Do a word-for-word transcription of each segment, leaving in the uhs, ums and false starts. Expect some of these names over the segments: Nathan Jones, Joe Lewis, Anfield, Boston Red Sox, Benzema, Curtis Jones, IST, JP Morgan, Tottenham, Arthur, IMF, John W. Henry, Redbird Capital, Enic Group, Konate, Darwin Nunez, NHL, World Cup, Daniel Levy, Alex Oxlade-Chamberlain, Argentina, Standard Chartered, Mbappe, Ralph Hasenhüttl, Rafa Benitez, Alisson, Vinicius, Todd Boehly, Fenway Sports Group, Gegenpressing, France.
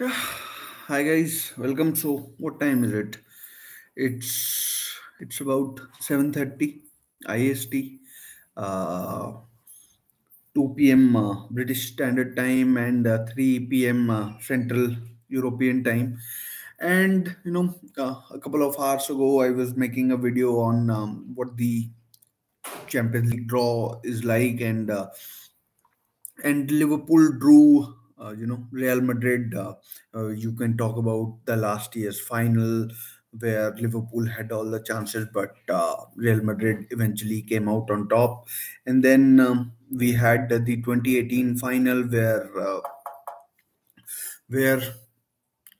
Yeah. Hi guys, welcome. So, what time is it? It's it's about seven thirty I S T, uh, two p m Uh, British Standard Time and uh, three p m Uh, Central European Time. And you know, uh, a couple of hours ago, I was making a video on um, what the Champions League draw is like, and uh, and Liverpool drew. Uh, you know, Real Madrid, uh, uh, you can talk about the last year's final where Liverpool had all the chances, but uh, Real Madrid eventually came out on top. And then um, we had the twenty eighteen final where, uh, where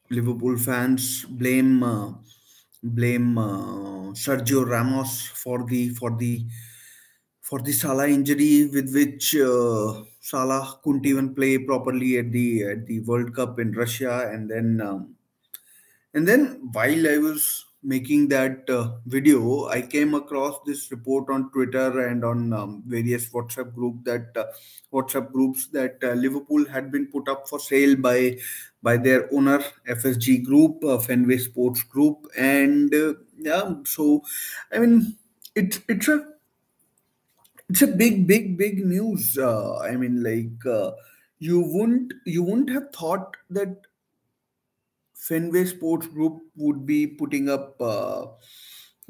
Liverpool fans blame uh, blame uh, Sergio Ramos for the for the for the Salah injury, with which uh, Salah couldn't even play properly at the at the World Cup in Russia. And then um, and then while I was making that uh, video, I came across this report on Twitter and on um, various WhatsApp group that uh, WhatsApp groups that uh, Liverpool had been put up for sale by by their owner, F S G Group, uh, Fenway Sports Group, and uh, yeah. So I mean, it's it's a It's a big, big, big news. Uh, I mean, like uh, you wouldn't, you wouldn't have thought that Fenway Sports Group would be putting up uh,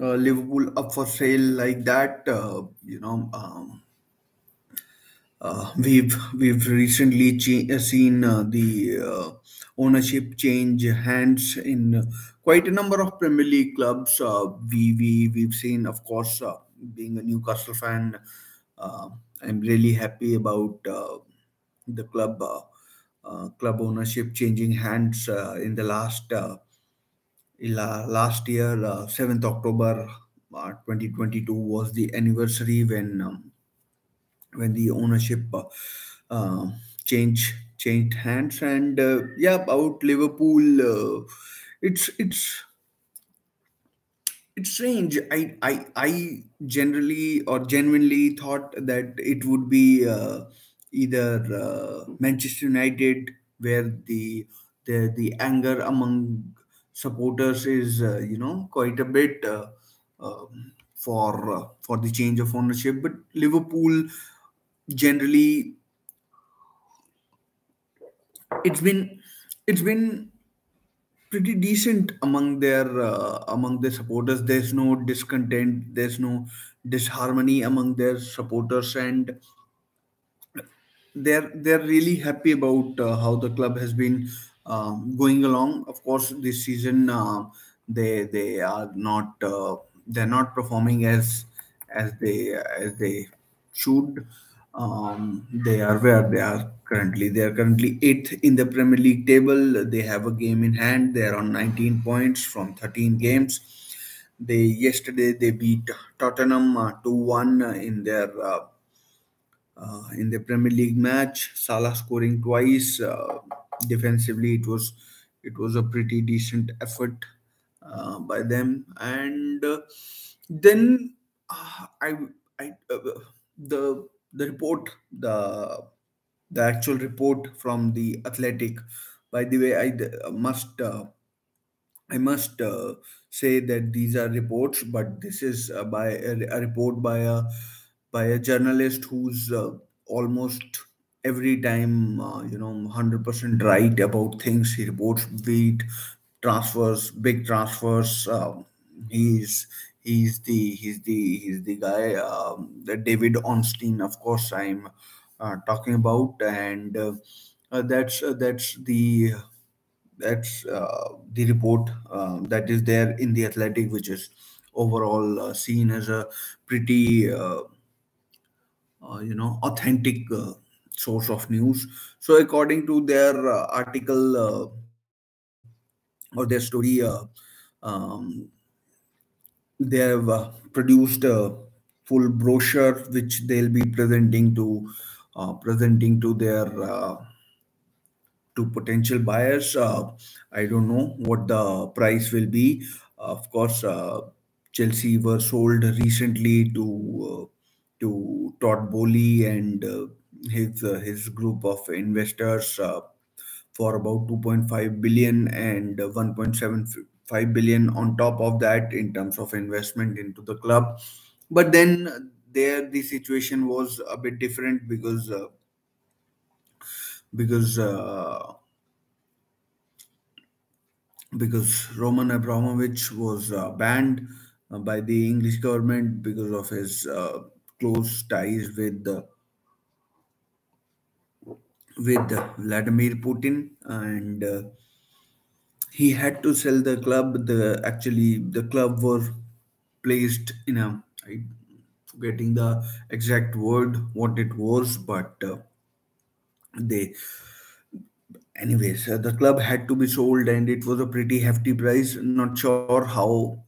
uh, Liverpool up for sale like that. Uh, you know, um, uh, we've we've recently seen uh, the uh, ownership change hands in quite a number of Premier League clubs. Uh, we we we've seen, of course, uh, being a Newcastle fan. Uh, I'm really happy about uh, the club uh, uh, club ownership changing hands uh, in the last uh, last year. Uh, seventh October uh, twenty twenty-two was the anniversary when um, when the ownership uh, uh, change changed hands. And uh, yeah, about Liverpool, uh, it's it's. It's strange. I, I I generally or genuinely thought that it would be uh, either uh, Manchester United, where the the the anger among supporters is uh, you know quite a bit uh, uh, for uh, for the change of ownership, but Liverpool generally it's been it's been. pretty decent among their uh, among their supporters. There's no discontent, there's no disharmony among their supporters, and they're they're really happy about uh, how the club has been um, going along. Of course, this season uh, they they are not uh, they're not performing as as they as they should. Um, they are where they are currently. They are currently eighth in the Premier League table. They have a game in hand. They are on nineteen points from thirteen games. They yesterday they beat Tottenham uh, two one uh, in their uh, uh, in the Premier League match. Salah scoring twice. Uh, defensively, it was it was a pretty decent effort uh, by them. And uh, then uh, I I uh, the The report, the the actual report from The Athletic. By the way, I must uh, I must uh, say that these are reports, but this is uh, by a, a report by a by a journalist who's uh, almost every time uh, you know one hundred percent right about things. He reports big transfers, big transfers. Um, he's He's the he's the he's the guy um, that David Ornstein, of course, I'm uh, talking about, and uh, uh, that's uh, that's the that's uh, the report uh, that is there in The Athletic, which is overall uh, seen as a pretty uh, uh, you know authentic uh, source of news. So according to their uh, article uh, or their story. Uh, um, They have uh, produced a full brochure which they'll be presenting to uh, presenting to their uh, to potential buyers. Uh, I don't know what the price will be. Uh, of course, uh, Chelsea were sold recently to uh, to Todd Boehly and uh, his uh, his group of investors uh, for about two point five billion and one point seven five billion on top of that in terms of investment into the club. But then there the situation was a bit different because uh, because uh, because Roman Abramovich was uh, banned uh, by the English government because of his uh, close ties with the uh, with Vladimir Putin, and uh, he had to sell the club. The actually the club was placed in a, I'm forgetting the exact word what it was, but uh, they anyways uh, the club had to be sold, and it was a pretty hefty price. Not sure how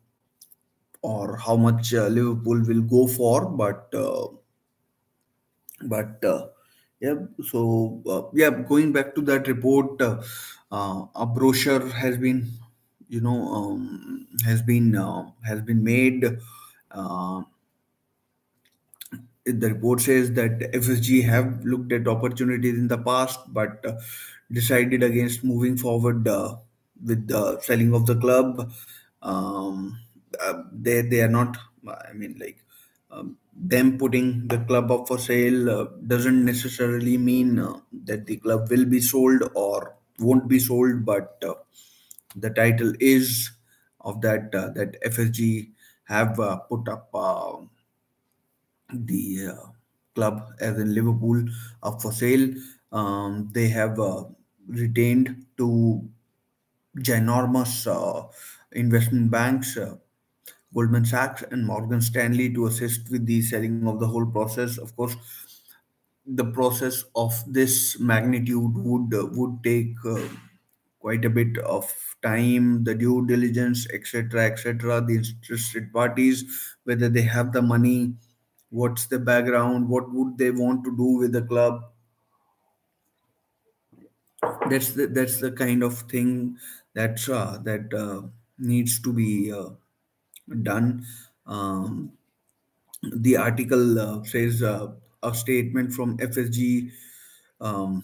or how much uh, Liverpool will go for, but uh, but uh, yeah, so uh, yeah, going back to that report, uh, uh, a brochure has been, you know, um, has been uh, has been made. Uh, the report says that F S G have looked at opportunities in the past, but uh, decided against moving forward uh, with the selling of the club. Um, uh, they they are not. I mean, like. Um, them putting the club up for sale uh, doesn't necessarily mean uh, that the club will be sold or won't be sold, but uh, the title is of that uh, that F S G have uh, put up uh, the uh, club, as in Liverpool, up for sale. Um, they have uh, retained two ginormous uh, investment banks, uh, Goldman Sachs and Morgan Stanley, to assist with the selling of the whole process. Of course, the process of this magnitude would uh, would take uh, quite a bit of time, the due diligence, et cetera, et cetera. The interested parties, whether they have the money, what's the background, what would they want to do with the club. That's the that's the kind of thing that's uh, that uh, needs to be Uh, done. Um, the article uh, says uh, a statement from F S G um,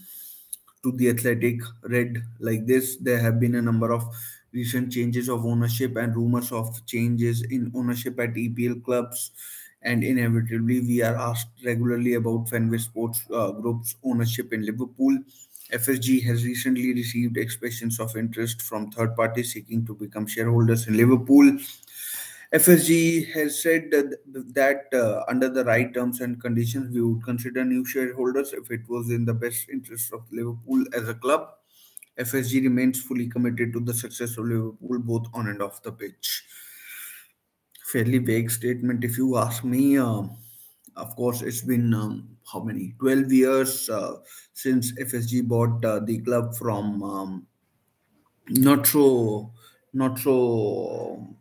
to The Athletic read like this: there have been a number of recent changes of ownership and rumors of changes in ownership at E P L clubs, and inevitably we are asked regularly about Fenway Sports uh, Group's ownership in Liverpool. F S G has recently received expressions of interest from third parties seeking to become shareholders in Liverpool. F S G has said that, that uh, under the right terms and conditions, we would consider new shareholders if it was in the best interest of Liverpool as a club. F S G remains fully committed to the success of Liverpool, both on and off the pitch. Fairly vague statement, if you ask me. Uh, of course, it's been um, how many? twelve years uh, since F S G bought uh, the club from um, not so... not so,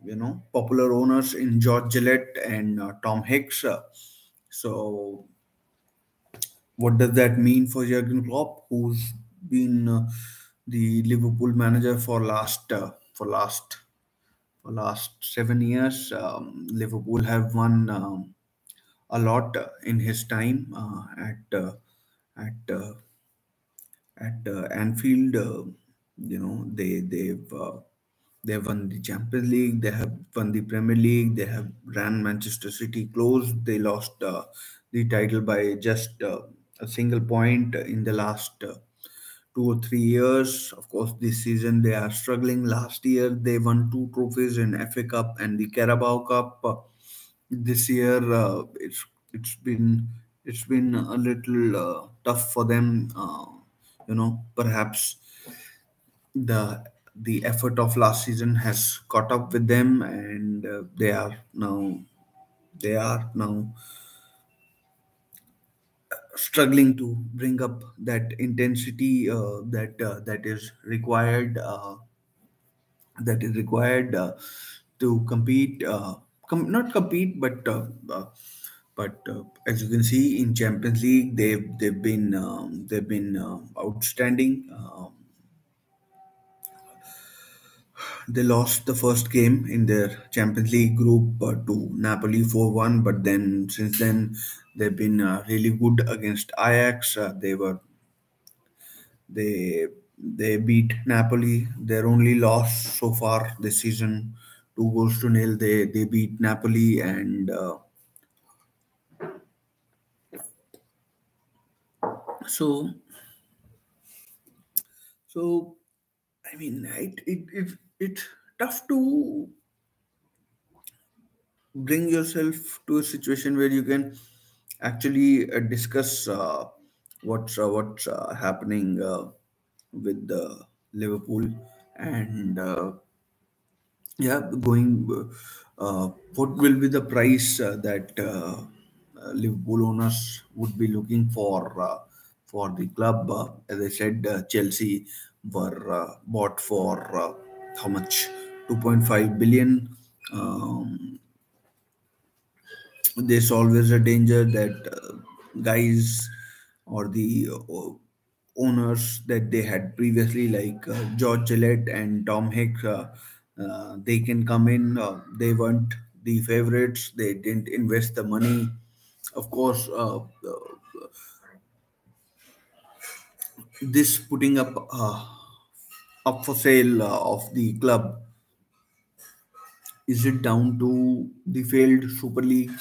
you know, popular owners in George Gillett and uh, Tom Hicks. So what does that mean for Jürgen Klopp, who's been uh, the Liverpool manager for last uh, for last for last seven years? Um, Liverpool have won um, a lot in his time uh, at uh, at uh, at uh, Anfield. Uh, you know, they they've. Uh, They won the Champions League. They have won the Premier League. They have ran Manchester City close. They lost uh, the title by just uh, a single point in the last uh, two or three years. Of course, this season they are struggling. Last year they won two trophies in F A Cup and the Carabao Cup. Uh, this year uh, it's it's been it's been a little uh, tough for them. Uh, you know, perhaps the. The effort of last season has caught up with them, and uh, they are now they are now struggling to bring up that intensity uh, that uh, that is required uh, that is required uh, to compete, uh, com not compete, but uh, uh, but uh, as you can see in Champions League, they've they've been um, they've been uh, outstanding. Uh, They lost the first game in their Champions League group uh, to Napoli four one, but then since then they've been uh, really good against Ajax. Uh, they were they They beat Napoli, their only loss so far this season, two goals to nil. They, they beat Napoli and uh, so, so I mean, it, it, it, it's tough to bring yourself to a situation where you can actually uh, discuss uh, what's, uh, what's uh, happening uh, with uh, Liverpool and uh, yeah, going uh, what will be the price uh, that uh, Liverpool owners would be looking for uh, for the club. Uh, as I said, uh, Chelsea were uh, bought for uh, how much? two point five billion. Um, there's always a danger that uh, guys or the uh, owners that they had previously, like uh, George Gillett and Tom Hicks, uh, uh, they can come in. Uh, they weren't the favorites. They didn't invest the money. Of course, uh, uh, this putting up uh, up for sale uh, of the club, is it down to the failed Super League?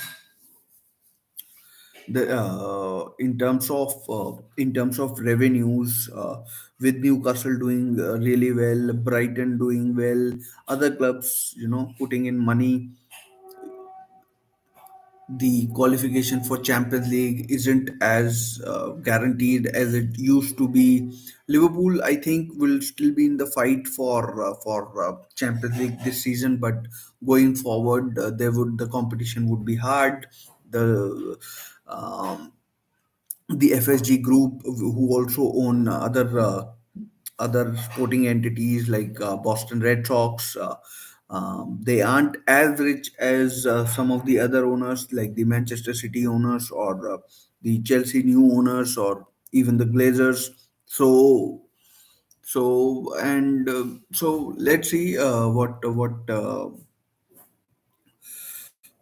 The uh, in terms of uh, in terms of revenues, uh, with Newcastle doing uh, really well, Brighton doing well, other clubs, you know, putting in money, the qualification for Champions League isn't as uh, guaranteed as it used to be. Liverpool, I think, will still be in the fight for uh, for uh, Champions League this season, but going forward, uh, there would the competition would be hard. The Um, the F S G group, who also own other uh, other sporting entities like uh, Boston Red Sox, uh, um, they aren't as rich as uh, some of the other owners, like the Manchester City owners or uh, the Chelsea new owners or even the Glazers. So, so and uh, so, let's see uh, what what uh,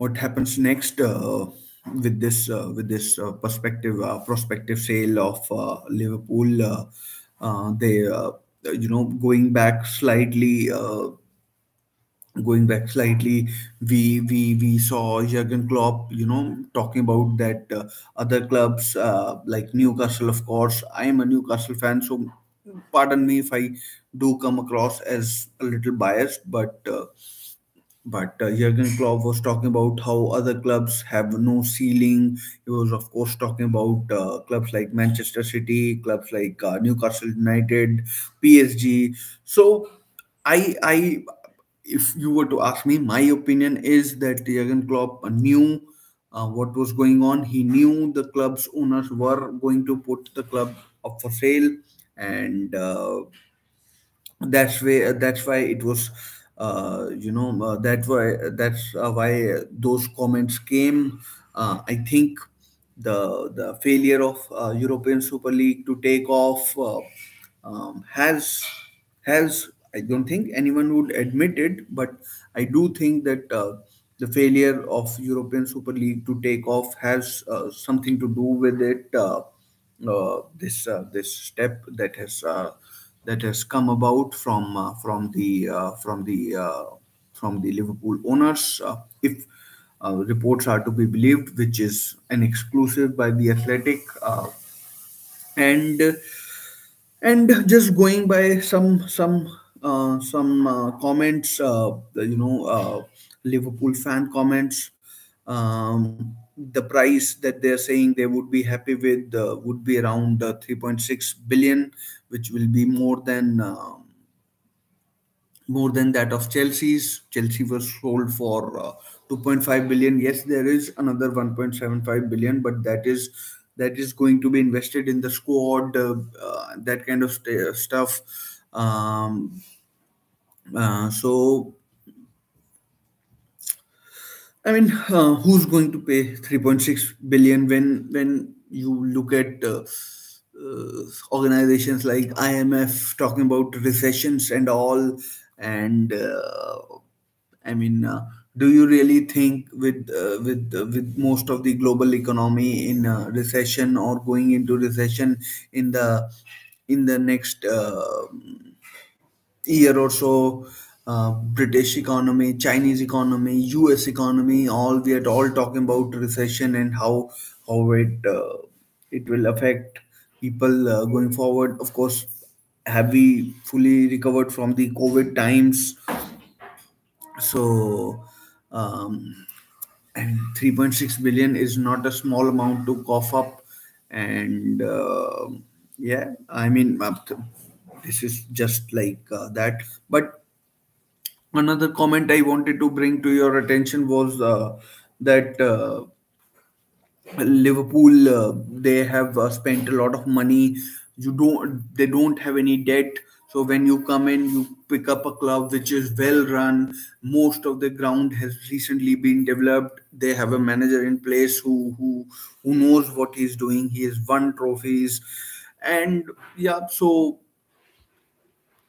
what happens next. Uh, with this uh, with this uh, perspective uh, prospective sale of uh, Liverpool, uh, uh, they uh, you know going back slightly uh, going back slightly we we we saw Jürgen Klopp you know talking about that uh, other clubs uh, like Newcastle. Of course, I am a Newcastle fan, so pardon me if I do come across as a little biased, but uh, But uh, Jürgen Klopp was talking about how other clubs have no ceiling. He was, of course, talking about uh, clubs like Manchester City, clubs like uh, Newcastle United, P S G. So, I, I, if you were to ask me, my opinion is that Jürgen Klopp knew uh, what was going on. He knew the club's owners were going to put the club up for sale, and uh, that's why that's why it was. Uh, you know, uh, that why, that's uh, why those comments came. Uh, I think the the failure of uh, European Super League to take off uh, um, has, has I don't think anyone would admit it, but I do think that uh, the failure of European Super League to take off has uh, something to do with it. Uh, uh, this uh, this step that has uh, that has come about from uh, from the uh, from the uh, from the Liverpool owners, uh, if uh, reports are to be believed, which is an exclusive by The Athletic, uh, and and just going by some some uh, some uh, comments, uh, you know, uh, Liverpool fan comments. Um, the price that they're saying they would be happy with uh, would be around uh, three point six billion, which will be more than uh, more than that of Chelsea's. Chelsea was sold for uh, two point five billion. Yes, there is another one point seven five billion, but that is that is going to be invested in the squad, uh, uh, that kind of st stuff. Um, uh, so I mean, uh, who's going to pay three point six billion when when you look at uh, uh, organizations like I M F talking about recessions and all? And uh, I mean, uh, do you really think with uh, with uh, with most of the global economy in uh, recession or going into recession in the in the next uh, year or so. Uh, British economy, Chinese economy, U S economy, all we are all talking about recession and how how it uh, it will affect people uh, going forward. Of course, have we fully recovered from the COVID times? So, um, and three point six billion is not a small amount to cough up. And uh, yeah, I mean, this is just like uh, that. But another comment I wanted to bring to your attention was uh, that uh, Liverpool, uh, they have uh, spent a lot of money. You don't, they don't have any debt. So when you come in, you pick up a club which is well run. Most of the ground has recently been developed. They have a manager in place who who who knows what he's doing. He has won trophies, and yeah, so.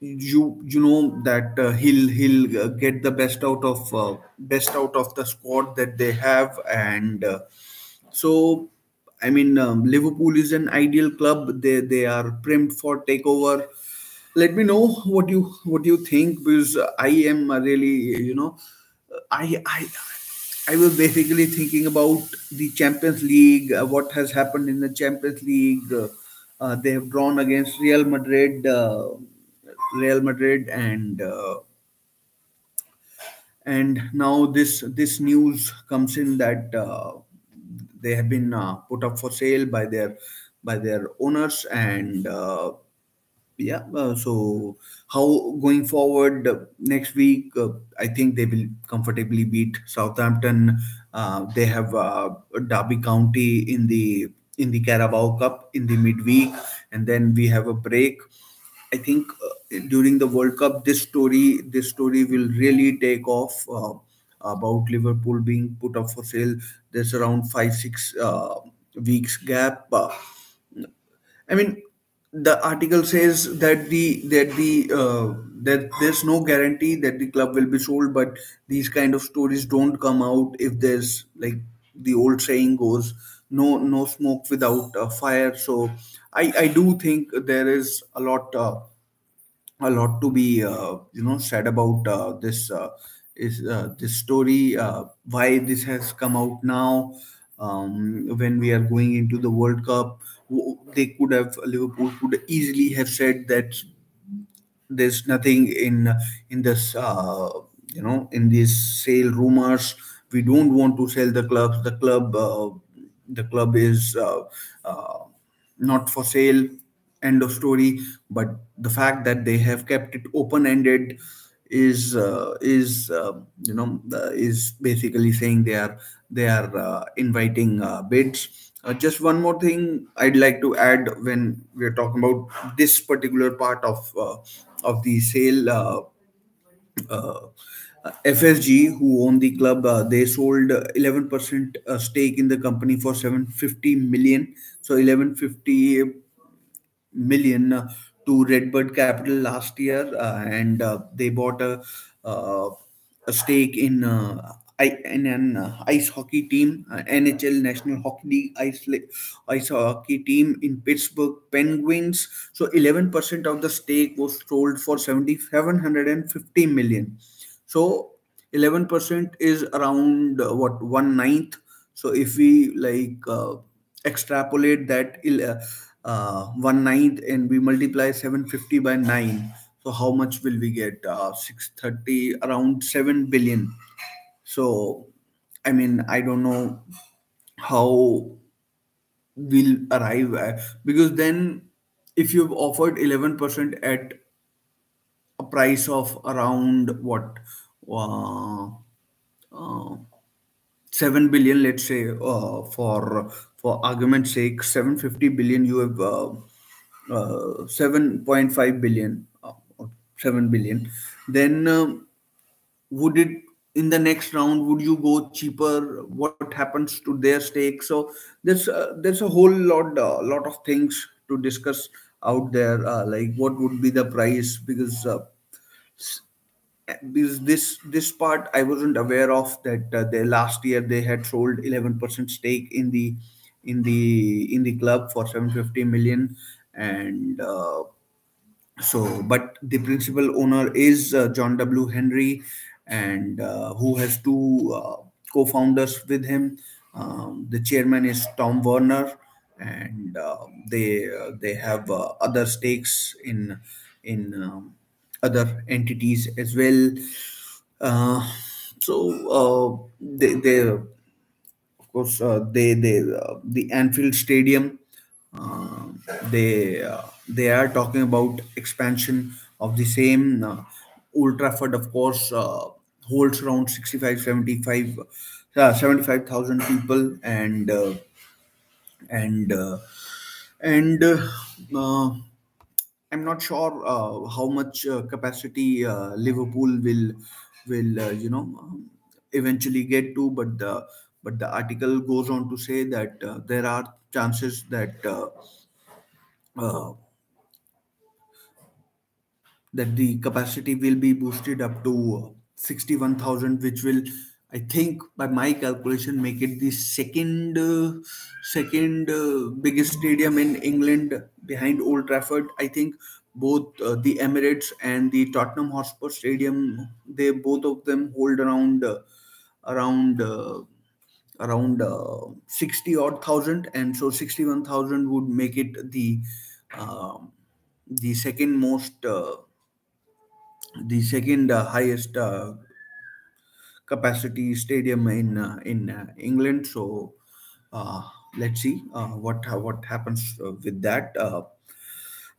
You you know that uh, he'll he'll uh, get the best out of uh, best out of the squad that they have, and uh, so I mean um, Liverpool is an ideal club. They they are primed for takeover. Let me know what you what you think, because I am really you know I I I was basically thinking about the Champions League, uh, what has happened in the Champions League. Uh, uh, they have drawn against Real Madrid. Uh, Real Madrid and uh, and now this this news comes in that uh, they have been uh, put up for sale by their by their owners, and uh, yeah uh, so how going forward uh, next week uh, I think they will comfortably beat Southampton. Uh, they have uh, Derby County in the in the Carabao Cup in the midweek, and then we have a break. I think uh, during the World Cup, this story, this story will really take off uh, about Liverpool being put up for sale. There's around five, six uh, weeks gap. Uh, I mean, the article says that the that the uh, that there's no guarantee that the club will be sold, but these kind of stories don't come out if there's, like the old saying goes, no no smoke without uh, fire. So I, I do think there is a lot uh, a lot to be uh, you know said about uh, this uh, is uh, this story, uh, why this has come out now, um, when we are going into the World Cup. They could have Liverpool could easily have said that there's nothing in in this uh, you know in these sale rumors. We don't want to sell the club. The club uh, the club is. Uh, uh, Not for sale, end of story. But the fact that they have kept it open-ended is uh, is uh, you know uh, is basically saying they are they are uh, inviting uh, bids. Uh, just one more thing I'd like to add when we're talking about this particular part of uh, of the sale. Uh, uh, F S G, who own the club, uh, they sold eleven percent uh, stake in the company for seven hundred fifty million. So eleven hundred fifty million uh, to Redbird Capital last year, uh, and uh, they bought a, uh, a stake in uh, I, in an uh, ice hockey team, uh, N H L National Hockey League ice ice hockey team in Pittsburgh Penguins. So eleven percent of the stake was sold for seven hundred fifty million. So eleven percent is around uh, what, one ninth. So if we like uh, extrapolate that uh, one ninth and we multiply seven hundred fifty by nine, so how much will we get? Uh, six hundred thirty, around seven billion. So I mean, I don't know how we'll arrive at, because then if you've offered eleven percent at a price of around what uh, uh, seven billion, let's say, uh, for for argument's sake, seven hundred fifty billion, you have uh, uh, seven point five billion, uh, seven billion, then um, would it in the next round, would you go cheaper? What happens to their stake? So there's uh, there's a whole lot uh, lot of things to discuss out there, uh, like what would be the price, because uh, because this this part I wasn't aware of, that uh, they last year they had sold eleven percent stake in the in the in the club for seven hundred fifty million, And uh, so, but the principal owner is uh, John W. Henry, and uh, who has two uh, co-founders with him. Um, the chairman is Tom Werner, and uh, they uh, they have uh, other stakes in in um, other entities as well. Uh, so uh, they they of course uh, they they uh, the Anfield Stadium. Uh, they uh, they are talking about expansion of the same. Uh, Old Trafford, of course, uh, holds around sixty-five, seventy-five, seventy-five thousand people, and uh, and uh, and uh, uh, I'm not sure uh, how much uh, capacity uh, Liverpool will will uh, you know eventually get to, but the but the article goes on to say that uh, there are chances that uh, uh, that the capacity will be boosted up to sixty-one thousand, which will, I think, by my calculation, make it the second uh, second uh, biggest stadium in England behind Old Trafford. I think both uh, the Emirates and the Tottenham Hotspur Stadium, they both of them hold around uh, around uh, around uh, sixty odd thousand, and so sixty-one thousand would make it the uh, the second most uh, the second uh, highest uh, capacity stadium in uh, in uh, England. So uh, let's see uh, what uh, what happens uh, with that. Uh,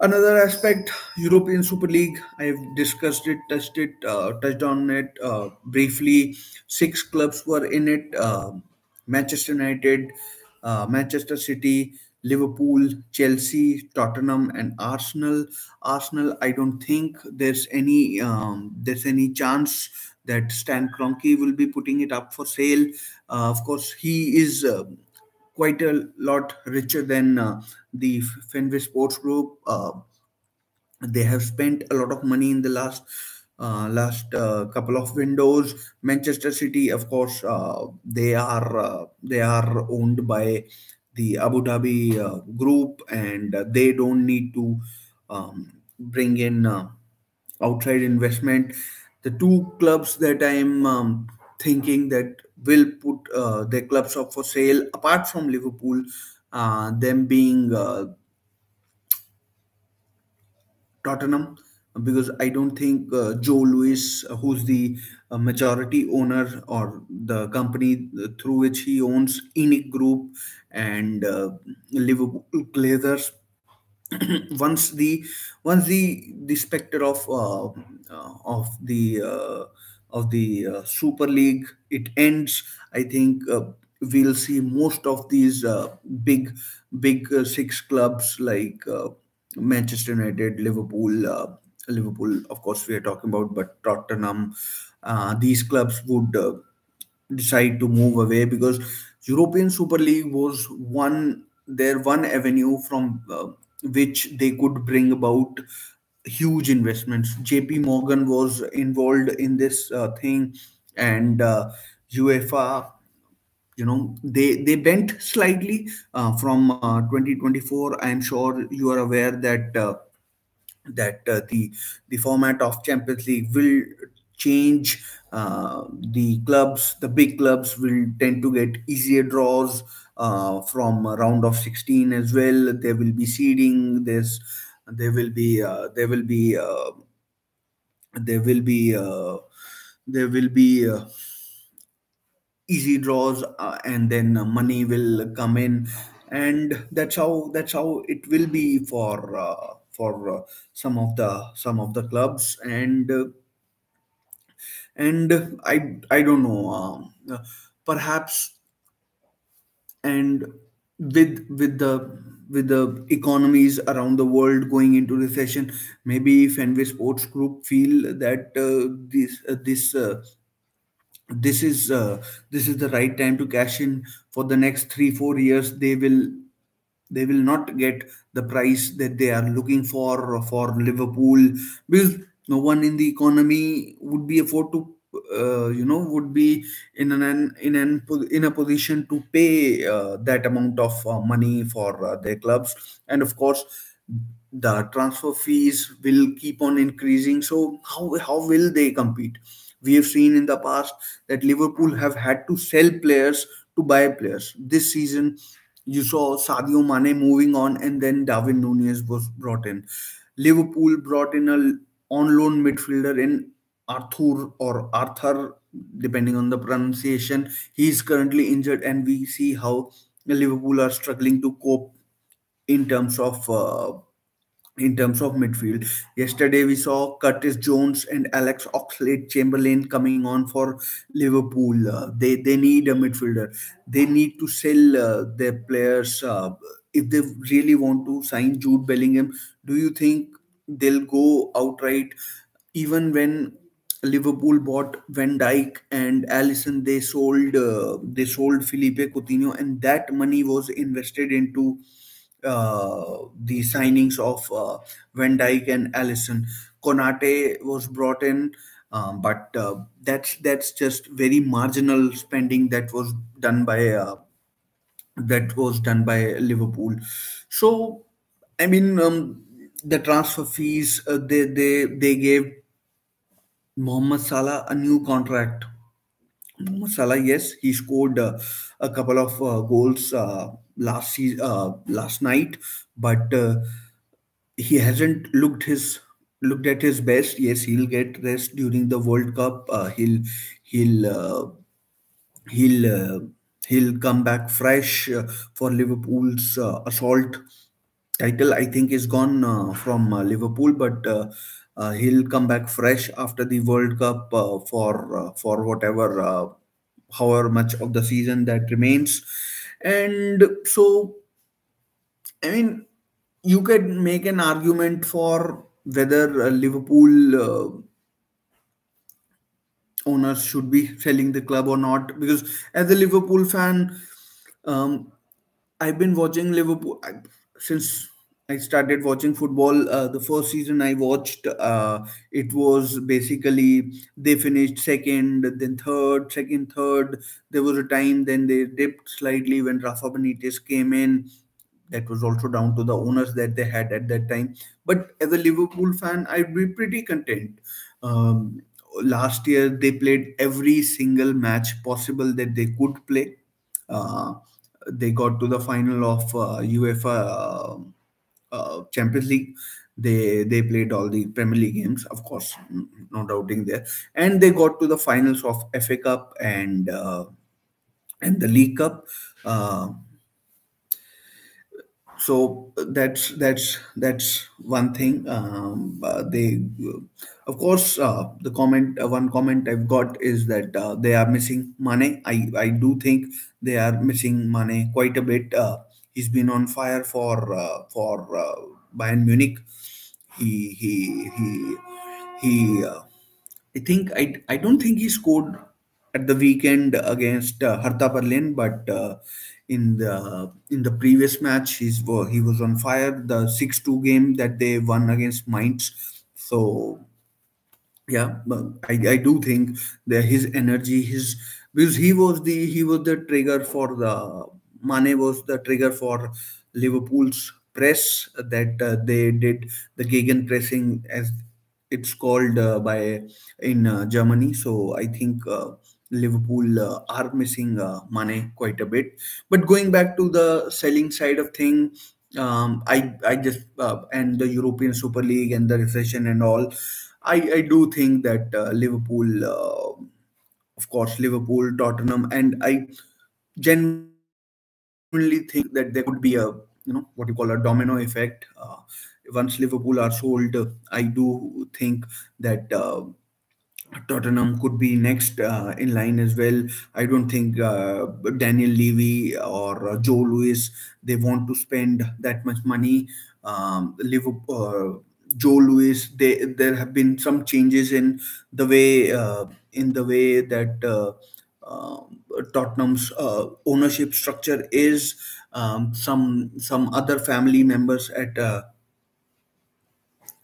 another aspect, European Super League. I've discussed it, touched it, uh, touched on it uh, briefly. Six clubs were in it: uh, Manchester United, uh, Manchester City, Liverpool, Chelsea, Tottenham, and Arsenal. Arsenal, I don't think there's any um, there's any chance that Stan Kroenke will be putting it up for sale. Uh, of course, he is uh, quite a lot richer than uh, the Fenway Sports Group. Uh, they have spent a lot of money in the last uh, last uh, couple of windows. Manchester City, of course, uh, they are uh, they are owned by the Abu Dhabi uh, group, and uh, they don't need to um, bring in uh, outside investment. The two clubs that I'm um, thinking that will put uh, their clubs up for sale, apart from Liverpool, uh, them being uh, Tottenham, because I don't think uh, Joe Lewis, who's the uh, majority owner, or the company through which he owns Enic Group and uh, Liverpool Glazers, once the once the the specter of uh, uh, of the uh, of the uh, Super League it ends, I think uh, we'll see most of these uh, big big uh, six clubs like uh, Manchester United, Liverpool, uh, Liverpool of course we are talking about, but Tottenham, uh, these clubs would uh, decide to move away, because European Super League was one their one avenue from uh, which they could bring about huge investments. J P Morgan was involved in this uh, thing, and uh, UEFA, you know, they they bent slightly uh, from uh, twenty twenty-four. I am sure you are aware that uh, that uh, the the format of Champions League will change. Uh, the clubs, the big clubs, will tend to get easier draws uh, from a round of sixteen as well. There will be seeding. There's, there will be, uh, there will be, uh, there will be, uh, there will be uh, easy draws, uh, and then uh, money will come in, and that's how that's how it will be for uh, for uh, some of the some of the clubs. And Uh, And I, I don't know, uh, perhaps, and with with the with the economies around the world going into recession, maybe Fenway Sports Group feel that uh, this uh, this uh, this is uh, this is the right time to cash in for the next three four years. They will they will not get the price that they are looking for for Liverpool, because no one in the economy would be afford to, uh, you know, would be in an in an in a position to pay uh, that amount of uh, money for uh, their clubs. And of course, the transfer fees will keep on increasing. So how, how will they compete? We have seen in the past that Liverpool have had to sell players to buy players. This season, you saw Sadio Mane moving on and then Darwin Nunez was brought in. Liverpool brought in an on-loan midfielder in Arthur or Arthur, depending on the pronunciation. He is currently injured and we see how Liverpool are struggling to cope in terms of uh, in terms of midfield. Yesterday, we saw Curtis Jones and Alex Oxlade-Chamberlain coming on for Liverpool. Uh, they, they need a midfielder. They need to sell uh, their players. Uh, if they really want to sign Jude Bellingham, do you think they'll go outright? Even when Liverpool bought Van Dijk and Alisson, they sold, uh, they sold Felipe Coutinho, and that money was invested into Uh, the signings of uh, Van Dijk and Alisson. Konate was brought in, um, but uh, that's that's just very marginal spending that was done by uh, that was done by Liverpool. So, I mean, um, the transfer fees uh, they they they gave Mohamed Salah a new contract. Mohamed Salah, yes, he scored uh, a couple of uh, goals Uh, last season, uh, last night, but uh, he hasn't looked his looked at his best. Yes, he'll get rest during the World Cup. Uh, he'll he'll uh, he'll uh, he'll come back fresh uh, for Liverpool's uh, assault title. I think is gone uh, from uh, Liverpool, but uh, uh, he'll come back fresh after the World Cup uh, for uh, for whatever uh, however much of the season that remains. And so, I mean, you can make an argument for whether uh, Liverpool uh, owners should be selling the club or not. Because as a Liverpool fan, um, I've been watching Liverpool I, since I started watching football. Uh, the first season I watched, uh, it was basically they finished second, then third, second, third. There was a time then they dipped slightly when Rafa Benitez came in. That was also down to the owners that they had at that time. But as a Liverpool fan, I'd be pretty content. Um, last year, they played every single match possible that they could play. Uh, they got to the final of uh, UEFA Uh, Uh, Champions League. They they played all the Premier League games, of course, no doubting there, and they got to the finals of F A Cup and uh, and the League Cup. Uh, so that's that's that's one thing. Um, uh, they, of course, uh, the comment uh, one comment I've got is that uh, they are missing Mane. I I do think they are missing Mane quite a bit. Uh, He's been on fire for uh, for uh, Bayern Munich. He he he he. Uh, I think I I don't think he scored at the weekend against uh, Hertha Berlin, but uh, in the in the previous match, he's he was on fire. The six two game that they won against Mainz. So yeah, I I do think that his energy, his because he was the he was the trigger for the. Mane was the trigger for Liverpool's press that uh, they did, the gegenpressing as it's called uh, by in uh, Germany. So I think uh, Liverpool uh, are missing uh, Mane quite a bit. But going back to the selling side of thing, um, I I just uh, and the European Super League and the recession and all, I I do think that uh, Liverpool, uh, of course, Liverpool, Tottenham, and I generally. think that there could be a you know what you call a domino effect. Uh, once Liverpool are sold, uh, I do think that uh, Tottenham could be next uh, in line as well. I don't think uh, Daniel Levy or uh, Joe Lewis, they want to spend that much money. Um, Liverpool, uh, Joe Lewis, they there have been some changes in the way uh, in the way that. Uh, Uh, Tottenham's uh, ownership structure is um, some some other family members at uh,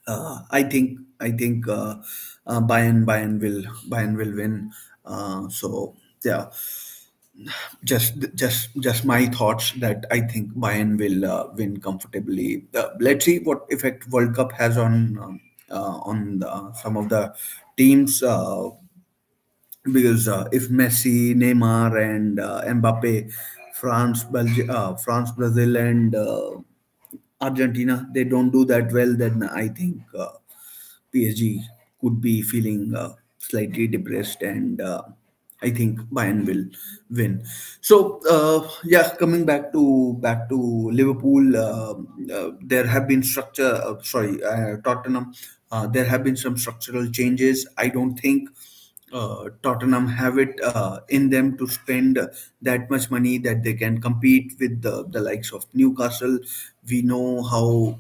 uh, I think I think uh, uh, Bayern Bayern will Bayern will win uh, so yeah just just just my thoughts that I think Bayern will uh, win comfortably. Uh, let's see what effect World Cup has on um, uh, on the, uh, some of the teams, uh, because uh, if Messi, Neymar and uh, Mbappe, France, Belgi uh, France, Brazil and uh, Argentina, they don't do that well, then I think uh, P S G could be feeling uh, slightly depressed, and uh, I think Bayern will win. So uh, yeah, coming back to back to Liverpool, uh, uh, there have been structure. Uh, sorry, uh, Tottenham. Uh, there have been some structural changes. I don't think uh, Tottenham have it uh, in them to spend that much money that they can compete with the, the likes of Newcastle. We know how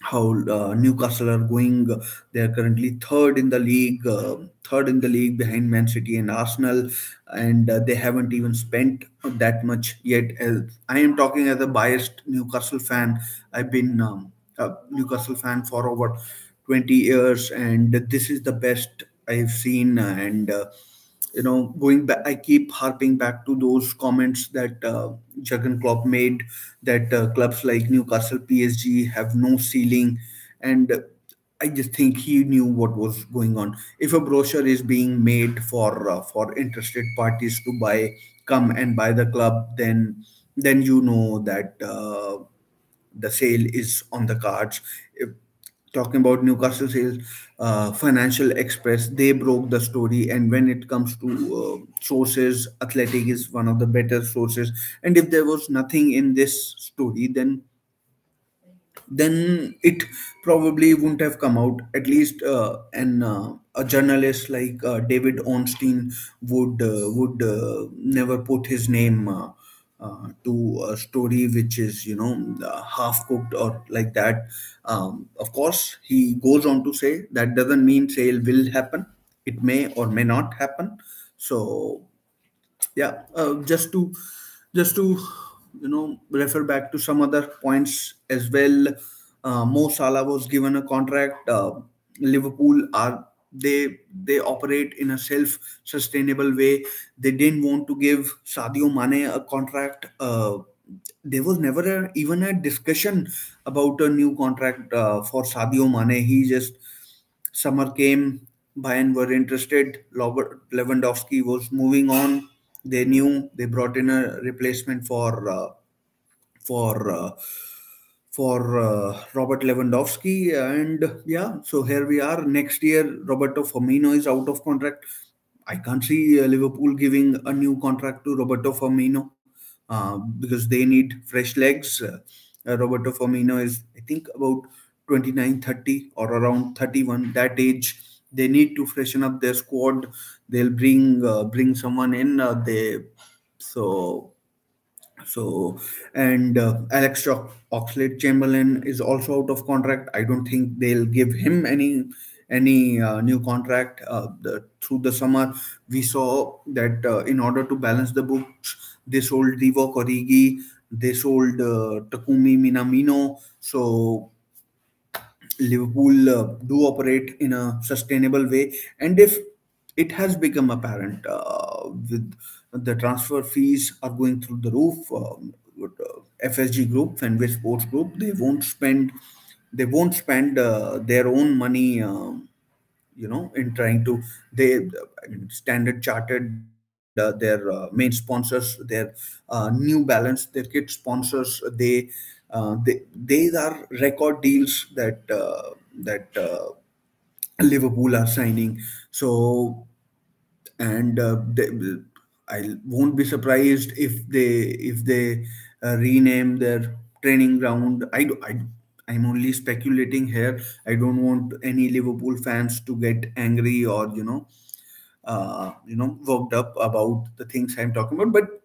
how uh, Newcastle are going. They are currently third in the league, uh, third in the league behind Man City and Arsenal, and uh, they haven't even spent that much yet. As I am talking as a biased Newcastle fan, I've been um, a Newcastle fan for over twenty years, and this is the best I've seen. And uh, you know, going back, I keep harping back to those comments that uh, Jürgen Klopp made, that uh, clubs like Newcastle, P S G have no ceiling, and I just think he knew what was going on. If a brochure is being made for uh, for interested parties to buy, come and buy the club, then then you know that uh, the sale is on the cards. If, talking about Newcastle sales, uh, Financial Express, they broke the story. And when it comes to uh, sources, Athletic is one of the better sources. And if there was nothing in this story, then then it probably wouldn't have come out. At least uh, an uh, a journalist like uh, David Ornstein would uh, would uh, never put his name Uh, Uh, to a story which is, you know, uh, half cooked or like that. Um, of course, he goes on to say that doesn't mean sale will happen. It may or may not happen. So, yeah, uh, just to just to you know, refer back to some other points as well. Uh, Mo Salah was given a contract. Uh, Liverpool are they they operate in a self-sustainable way. They didn't want to give Sadio Mane a contract. Uh, there was never a, even a discussion about a new contract uh, for Sadio Mane. He just, summer came, Bayern were interested, Robert Lewandowski was moving on. They knew, they brought in a replacement for uh, for uh, for uh, Robert Lewandowski, and yeah, so here we are. Next year, Roberto Firmino is out of contract. I can't see uh, Liverpool giving a new contract to Roberto Firmino uh, because they need fresh legs. Uh, uh, Roberto Firmino is, I think, about twenty-nine, thirty or around thirty-one, that age. They need to freshen up their squad. They'll bring uh, bring someone in. Uh, they so. So, and uh, Alex Oxlade-Chamberlain is also out of contract. I don't think they'll give him any any uh, new contract uh, the, through the summer. We saw that uh, in order to balance the books, they sold Divock Origi, they sold uh, Takumi Minamino. So Liverpool uh, do operate in a sustainable way, and if it has become apparent uh, with the transfer fees are going through the roof. Um, F S G Group, Fenway Sports Group, they won't spend, they won't spend uh, their own money. Um, you know, in trying to, they I mean, Standard Chartered, uh, their uh, main sponsors, their uh, New Balance, their kid sponsors. They, uh, they, these are record deals that uh, that uh, Liverpool are signing. So, and uh, they. I won't be surprised if they if they uh, rename their training ground. I, I, I'm only speculating here. I don't want any Liverpool fans to get angry or, you know, uh, you know, worked up about the things I'm talking about. But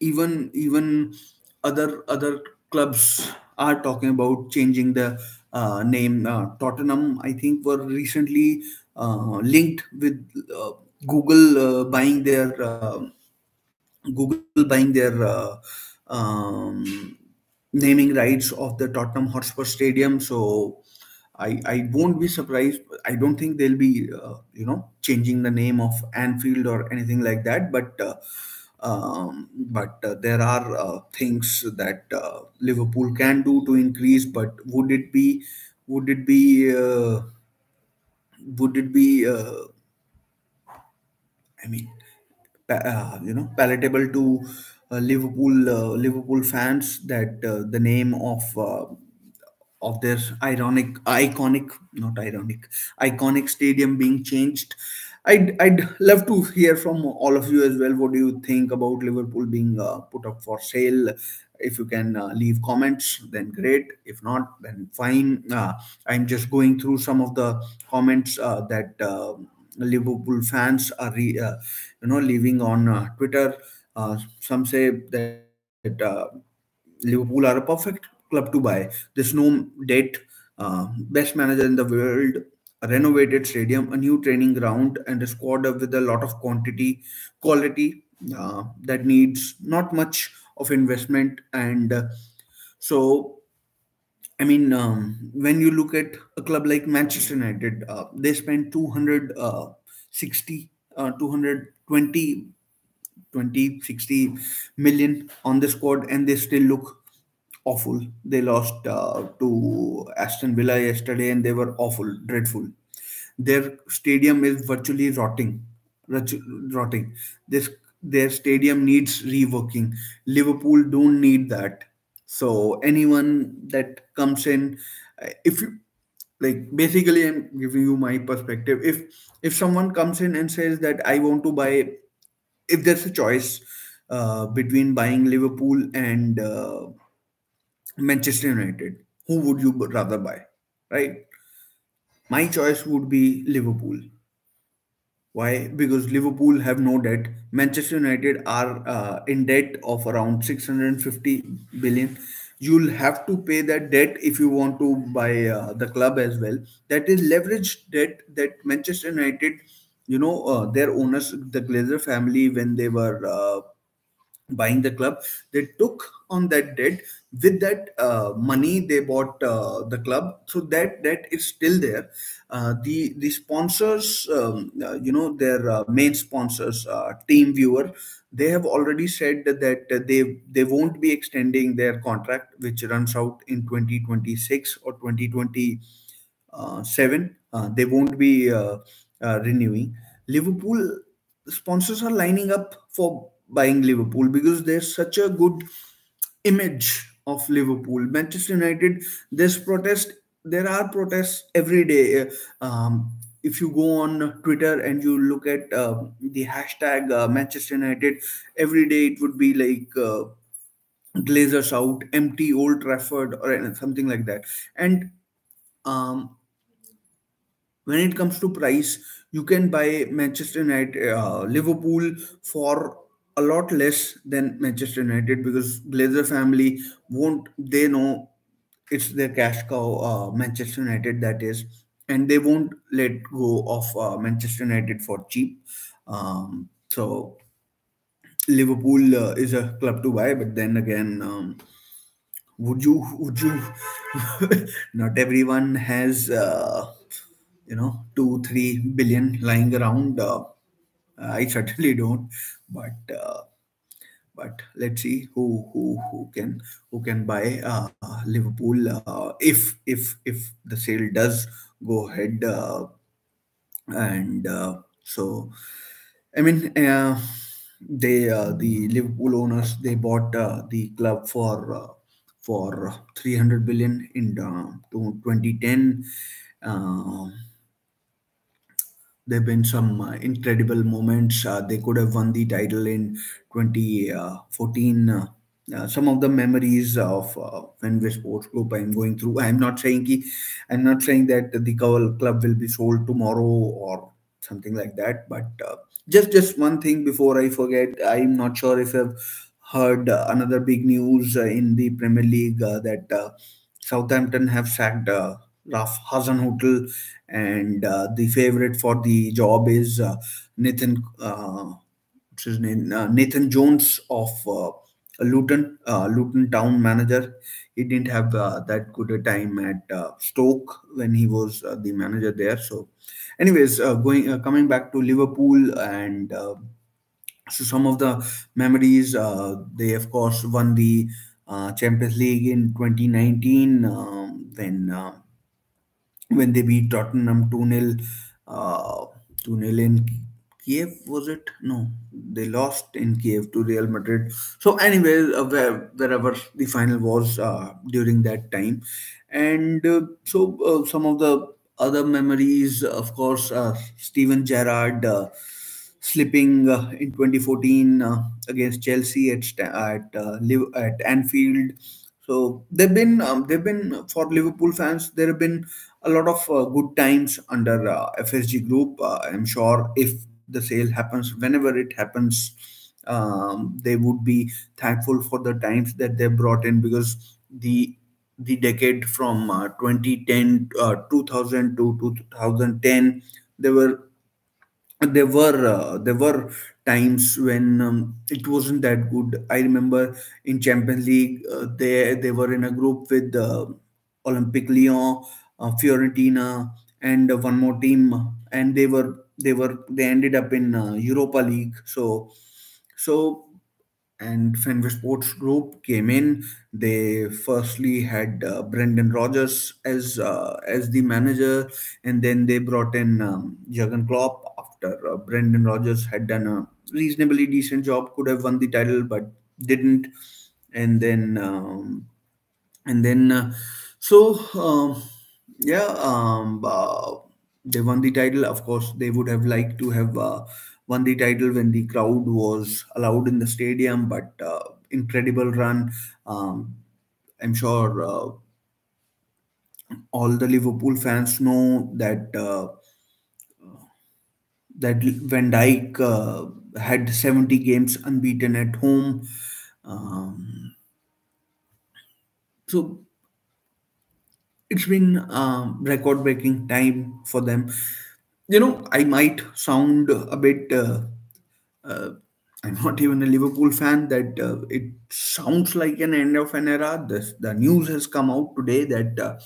even even other other clubs are talking about changing the uh, name. Uh, Tottenham, I think, were recently uh, linked with Uh, Google uh, buying their uh, Google buying their uh, um, naming rights of the Tottenham Hotspur Stadium. So I I won't be surprised. I don't think they'll be uh, you know, changing the name of Anfield or anything like that. But uh, Um, but uh, there are uh, things that uh, Liverpool can do to increase. But would it be, would it be, uh, would it be? Uh, I mean, uh, you know, palatable to uh, Liverpool uh, Liverpool fans that uh, the name of uh, of their ironic, iconic, not ironic, iconic stadium being changed. I'd, I'd love to hear from all of you as well. What do you think about Liverpool being uh, put up for sale? If you can uh, leave comments, then great. If not, then fine. Uh, I'm just going through some of the comments uh, that uh, Liverpool fans are re, uh, you know, leaving on uh, Twitter. Uh, some say that, that uh, Liverpool are a perfect club to buy. There's no debt, uh, best manager in the world, a renovated stadium, a new training ground, and a squad with a lot of quantity, quality uh, that needs not much of investment. And uh, so, I mean, um, when you look at a club like Manchester United, uh, they spent two hundred sixty, two hundred twenty, sixty million on the squad, and they still look awful. They lost uh, to Aston Villa yesterday, and they were awful, dreadful. Their stadium is virtually rotting, rotting. This their stadium needs reworking. Liverpool don't need that. So anyone that comes in, if you like, basically, I'm giving you my perspective. If if someone comes in and says that I want to buy, if there's a choice uh, between buying Liverpool and uh, Manchester United, who would you rather buy, right? My choice would be Liverpool. Why? Because Liverpool have no debt. Manchester United are uh, in debt of around six hundred fifty billion. You'll have to pay that debt if you want to buy uh, the club as well. That is leveraged debt that Manchester United, you know, uh, their owners, the Glazer family, when they were uh, buying the club, they took on that debt. With that uh, money, they bought uh, the club, so that that is still there. Uh, the the sponsors, um, uh, you know, their uh, main sponsors, uh, TeamViewer, they have already said that uh, they they won't be extending their contract, which runs out in twenty twenty-six or twenty twenty-seven. Uh, they won't be uh, uh, renewing. Liverpool sponsors are lining up for buying Liverpool because there's such a good image of Liverpool. Manchester United, there's protest. There are protests every day. Um, if you go on Twitter and you look at uh, the hashtag uh, Manchester United, every day it would be like uh, Glazers out, empty Old Trafford, or something like that. And um, when it comes to price, you can buy Manchester United, uh, Liverpool for a lot less than Manchester United because Glazer family won't, they know it's their cash cow, uh, Manchester United that is, and they won't let go of uh, Manchester United for cheap. Um, so Liverpool uh, is a club to buy, but then again, um, would you, would you, not everyone has, uh, you know, two, three billion lying around. Uh, I certainly don't, but uh, but let's see who who who can who can buy uh, Liverpool uh, if if if the sale does go ahead. Uh, and uh, so, I mean, uh, they uh, the Liverpool owners, they bought uh, the club for uh, for three hundred billion in uh, twenty ten. Uh, There have been some uh, incredible moments. Uh, they could have won the title in twenty fourteen. Uh, uh, some of the memories of uh, Fenway Sports Group I'm going through. I'm not saying ki, I'm not saying that the club will be sold tomorrow or something like that. But uh, just just one thing before I forget. I'm not sure if I've heard uh, another big news uh, in the Premier League uh, that uh, Southampton have sacked Uh, Ralph Hasenhüttl, and uh, the favorite for the job is uh, Nathan uh, what's his name? Uh, Nathan Jones of uh, Luton, uh, Luton Town manager. He didn't have uh, that good a time at uh, Stoke when he was uh, the manager there. So anyways, uh, going uh, coming back to Liverpool and uh, So some of the memories, uh, they of course won the uh, Champions League in twenty nineteen um, when uh, when they beat Tottenham two nil uh, two nil in Kiev, was it? No, they lost in Kiev to Real Madrid. So anyway, uh, where, wherever the final was uh, during that time. And uh, so uh, some of the other memories, of course, uh, Steven Gerrard uh, slipping uh, in twenty fourteen uh, against Chelsea at at uh, at Anfield. So they've been um, they've been for Liverpool fans, there have been a lot of uh, good times under uh, F S G Group. Uh, I'm sure if the sale happens, whenever it happens, um, they would be thankful for the times that they brought in, because the the decade from uh, twenty ten uh, two thousand to two thousand ten, there were there were uh, there were times when um, it wasn't that good. I remember in Champions League, uh, they they were in a group with uh, Olympique Lyon, uh, Fiorentina, and uh, one more team, and they were they were they ended up in uh, Europa League. So so. And Fenway Sports Group came in. They firstly had uh, Brendan Rodgers as uh, as the manager, and then they brought in um, Jürgen Klopp after uh, Brendan Rodgers had done a reasonably decent job, could have won the title but didn't. And then um, and then uh, so uh, yeah, um, uh, they won the title. Of course, they would have liked to have Uh, won the title when the crowd was allowed in the stadium, but uh, incredible run. Um, I'm sure uh, all the Liverpool fans know that uh, that Van Dijk uh, had seventy games unbeaten at home. Um, so it's been uh, record-breaking time for them. You know, I might sound a bit, uh, uh, I'm not even a Liverpool fan, that uh, it sounds like an end of an era. This, the news has come out today that uh,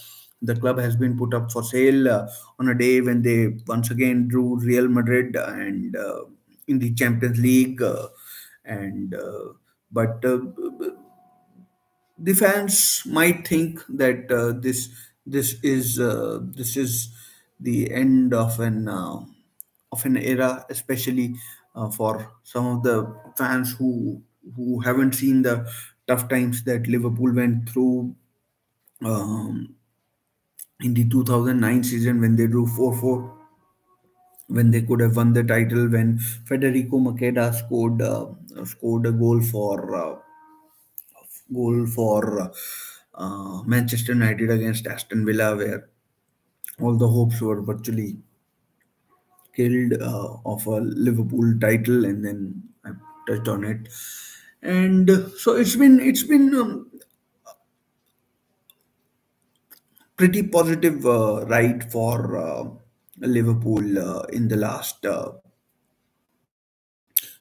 the club has been put up for sale uh, on a day when they once again drew Real Madrid and uh, in the Champions League. Uh, and uh, But uh, the fans might think that uh, this, this is, uh, this is, the end of an uh, of an era, especially uh, for some of the fans who who haven't seen the tough times that Liverpool went through um, in the two thousand nine season, when they drew four four, when they could have won the title, when Federico Maqueda scored uh, scored a goal for uh, goal for uh, Manchester United against Aston Villa, where all the hopes were virtually killed uh, of a Liverpool title, and then I touched on it. And so it's been it's been um, pretty positive uh, ride for uh, Liverpool uh, in the last uh,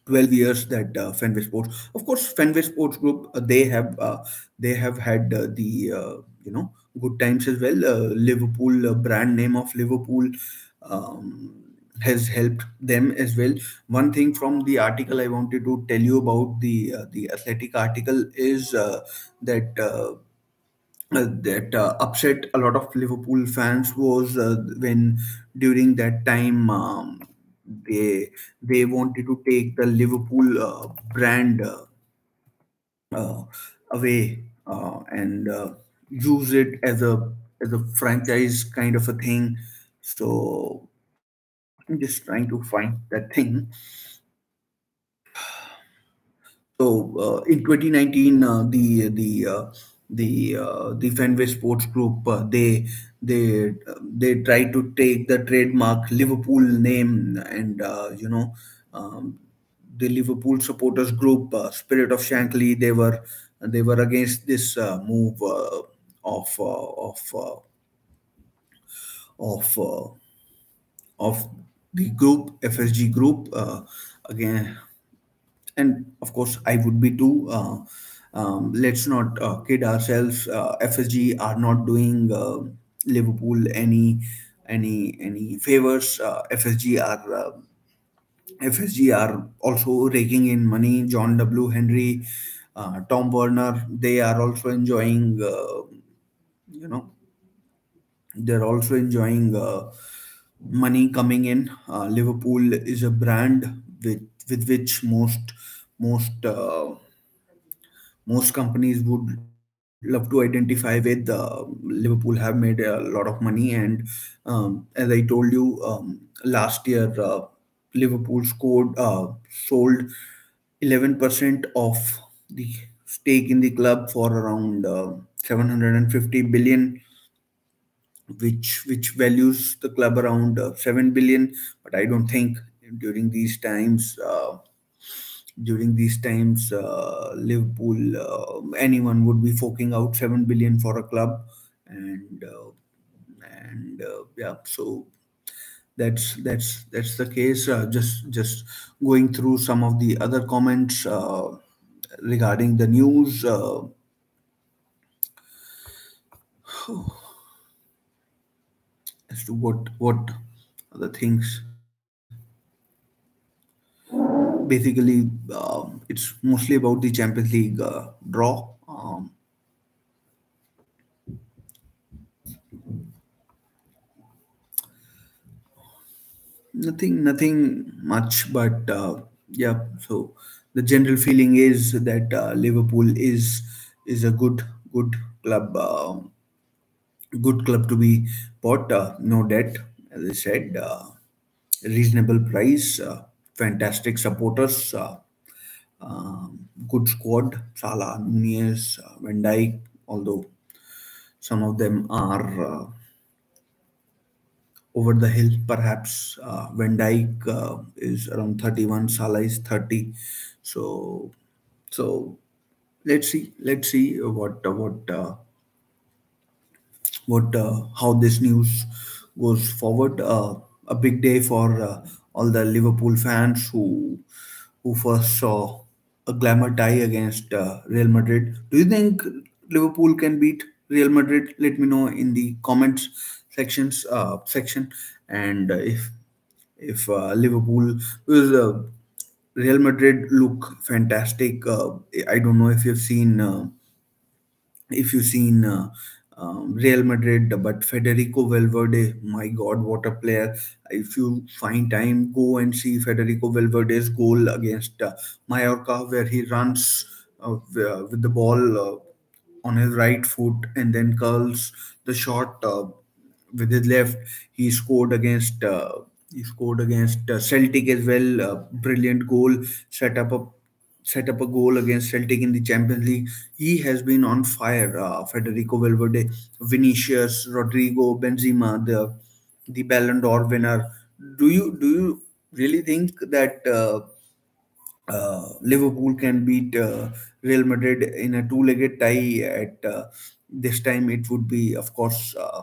twelve years that uh, Fenway Sports, of course, Fenway Sports Group, uh, they have uh, they have had uh, the uh, you know. good times as well. Uh, Liverpool, uh, brand name of Liverpool um, has helped them as well. One thing from the article I wanted to tell you about, the uh, the Athletic article, is uh, that uh, that uh, upset a lot of Liverpool fans was uh, when during that time um, they they wanted to take the Liverpool uh, brand uh, uh, away uh, and. Uh, use it as a as a franchise kind of a thing. So I'm just trying to find that thing. So uh, in twenty nineteen, uh, the the uh, the uh, the Fenway Sports Group uh, they they uh, they tried to take the trademark Liverpool name, and uh, you know um, the Liverpool supporters group uh, Spirit of Shankly, they were they were against this uh, move. Uh, of uh, of uh, of uh, of the group, F S G Group, uh, again, and of course I would be too. Uh, um, let's not uh, kid ourselves. Uh, F S G are not doing uh, Liverpool any any any favors. Uh, F S G are uh, F S G are also raking in money. John W. Henry, uh, Tom Werner, they are also enjoying, uh, you know, they're also enjoying uh, money coming in. Uh, Liverpool is a brand with with which most most uh, most companies would love to identify with. Uh, Liverpool have made a lot of money, and um, as I told you, um, last year uh, Liverpool scored uh, sold eleven percent of the stake in the club for around uh, seven hundred fifty billion, which which values the club around uh, seven billion. But I don't think during these times uh, during these times uh, Liverpool uh, anyone would be forking out seven billion for a club. And uh, and uh, yeah, so that's that's that's the case. Uh, just just going through some of the other comments uh, regarding the news. Uh, as to what what other things. Basically, uh, it's mostly about the Champions League uh, draw. Um, nothing, nothing much, but uh, yeah. So the general feeling is that uh, Liverpool is is a good, good club, uh, good club to be bought. Uh, no debt, as I said, uh, reasonable price. Uh, Fantastic supporters, uh, uh, good squad. Salah, Nunez, uh, Van Dijk, although some of them are uh, over the hill, perhaps. Uh, Van Dijk uh, is around thirty-one, Salah is thirty. So, so let's see, let's see what uh, what uh, what uh, how this news goes forward. Uh, a big day for. Uh, All the Liverpool fans who who first saw a glamour tie against uh, Real Madrid. Do you think Liverpool can beat Real Madrid? Let me know in the comments sections uh, section. And uh, if if uh, Liverpool, because uh, Real Madrid look fantastic. Uh, I don't know if you've seen uh, if you've seen. Uh, Um, Real Madrid, but Federico Valverde, my God, what a player. If you find time, go and see Federico Valverde's goal against uh, Mallorca, where he runs uh, with the ball uh, on his right foot and then curls the shot uh, with his left. He scored against uh, he scored against uh, Celtic as well. Uh, brilliant goal, set up a set up a goal against Celtic in the Champions League. He has been on fire, uh, Federico Valverde. Vinicius, Rodrigo, Benzema, the, the Ballon d'Or winner. Do you do you really think that uh, uh, Liverpool can beat uh, Real Madrid in a two-legged tie at uh, this time? It would be, of course, uh,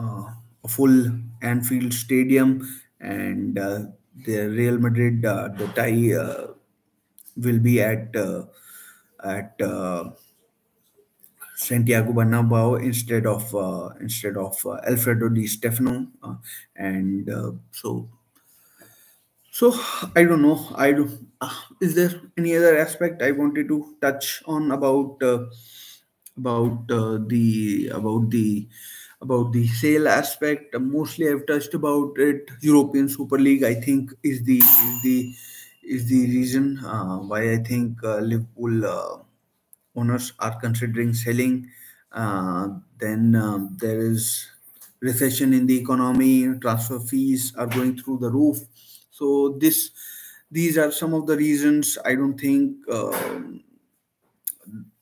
uh, a full Anfield stadium, and uh, the Real Madrid, uh, the tie uh, will be at uh, at uh, Santiago Bernabeu instead of uh, instead of uh, Alfredo Di Stefano, uh, and uh, so so I don't know. I don't. Uh, is there any other aspect I wanted to touch on about uh, about uh, the about the. About the sale aspect? Mostly I've touched about it. European Super League, I think, is the is the is the reason uh, why I think uh, Liverpool uh, owners are considering selling. Uh, then uh, there is recession in the economy. Transfer fees are going through the roof. So this these are some of the reasons. I don't think. Uh,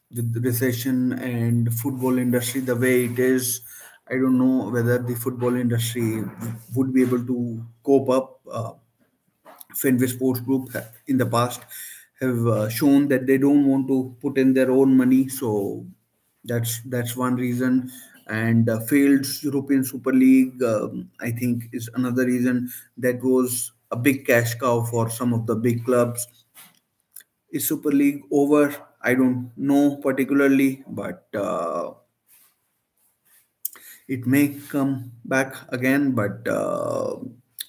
with the recession and football industry the way it is, I don't know whether the football industry would be able to cope up. Uh, Fenway Sports Group in the past have uh, shown that they don't want to put in their own money, so that's that's one reason. And uh, failed European Super League, um, I think, is another reason. That was a big cash cow for some of the big clubs. Is Super League over? I don't know particularly, but. Uh, It may come back again, but uh,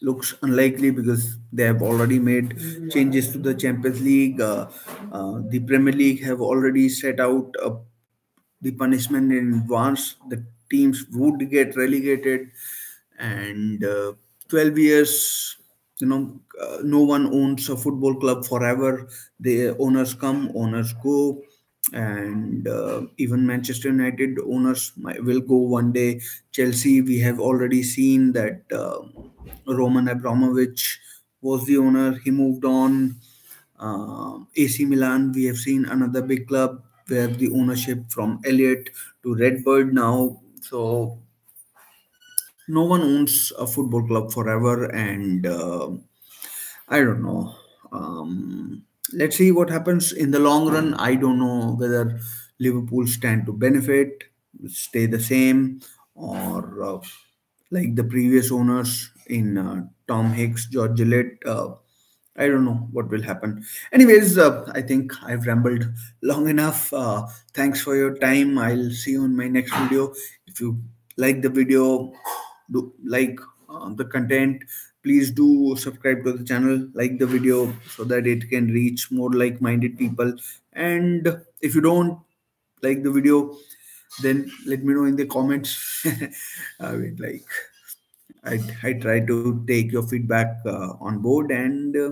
looks unlikely because they have already made changes to the Champions League. Uh, uh, the Premier League have already set out uh, the punishment in advance. The teams would get relegated, and uh, twelve years, you know, uh, no one owns a football club forever. The owners come, owners go. And uh, even Manchester United owners might, will go one day. Chelsea, we have already seen that uh, Roman Abramovich was the owner. He moved on. Uh, A C Milan, we have seen another big club where the ownership from Elliott to Redbird now. So no one owns a football club forever. And uh, I don't know. Um, Let's see what happens in the long run. I don't know whether Liverpool stand to benefit, stay the same, or uh, like the previous owners in uh, Tom Hicks, George Gillett. Uh, I don't know what will happen. Anyways, uh, I think I've rambled long enough. Uh, thanks for your time. I'll see you in my next video. If you like the video, do like uh, the content. Please do subscribe to the channel, like the video so that it can reach more like-minded people. And if you don't like the video, then let me know in the comments. I mean, like, I, I try to take your feedback uh, on board, and uh,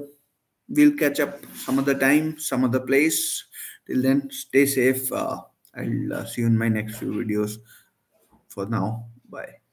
we'll catch up some other time, some other place. Till then, stay safe. Uh, I'll uh, see you in my next few videos. For now, bye.